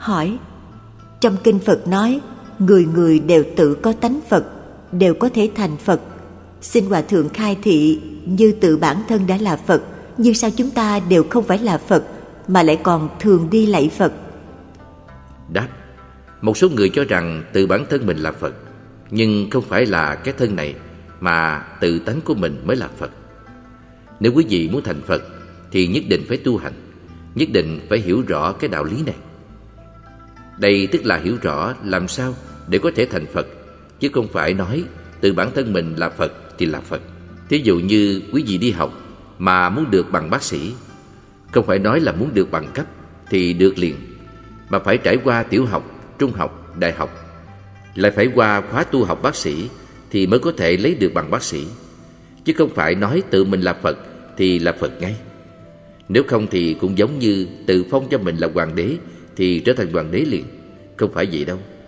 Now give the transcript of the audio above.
hỏi: trong kinh Phật nói người người đều tự có tánh Phật, đều có thể thành Phật. Xin Hòa Thượng khai thị, như tự bản thân đã là Phật, nhưng sao chúng ta đều không phải là Phật mà lại còn thường đi lạy Phật? Đáp: một số người cho rằng tự bản thân mình là Phật, nhưng không phải là cái thân này, mà tự tánh của mình mới là Phật. Nếu quý vị muốn thành Phật thì nhất định phải tu hành, nhất định phải hiểu rõ cái đạo lý này. Đây tức là hiểu rõ làm sao để có thể thành Phật, chứ không phải nói tự bản thân mình là Phật thì là Phật. Thí dụ như quý vị đi học mà muốn được bằng bác sĩ, không phải nói là muốn được bằng cấp thì được liền, mà phải trải qua tiểu học, trung học, đại học, lại phải qua khóa tu học bác sĩ thì mới có thể lấy được bằng bác sĩ, chứ không phải nói tự mình là Phật thì là Phật ngay. Nếu không thì cũng giống như tự phong cho mình là hoàng đế thì trở thành hoàng đế liền, không phải vậy đâu.